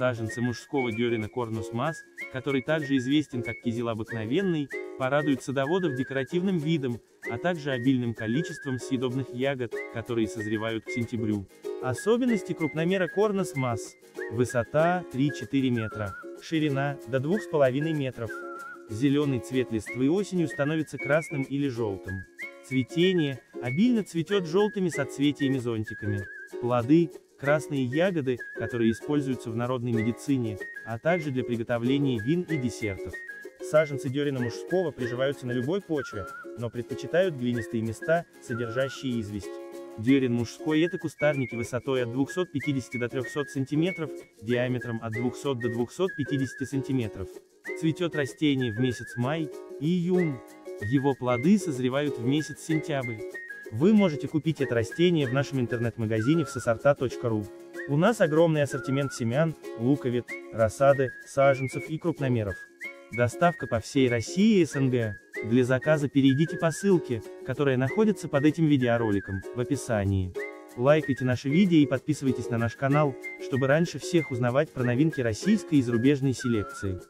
саженцы мужского дерена Cornus mas, который также известен как кизил обыкновенный, порадуют садоводов декоративным видом, а также обильным количеством съедобных ягод, которые созревают к сентябрю. Особенности крупномера Cornus mas. Высота 3-4 метра. Ширина до 2,5 метров. Зеленый цвет листвы осенью становится красным или желтым. Цветение обильно цветет желтыми соцветиями-зонтиками. Плоды – красные ягоды, которые используются в народной медицине, а также для приготовления вин и десертов. Саженцы дерена мужского приживаются на любой почве, но предпочитают глинистые места, содержащие известь. Дерен мужской – это кустарники высотой от 250 до 300 см, диаметром от 200 до 250 см. Цветет растение в месяц май и июнь. Его плоды созревают в месяц сентябрь. Вы можете купить это растение в нашем интернет-магазине vsesorta.ru. У нас огромный ассортимент семян, луковиц, рассады, саженцев и крупномеров. Доставка по всей России и СНГ. Для заказа перейдите по ссылке, которая находится под этим видеороликом, в описании. Лайкайте наши видео и подписывайтесь на наш канал, чтобы раньше всех узнавать про новинки российской и зарубежной селекции.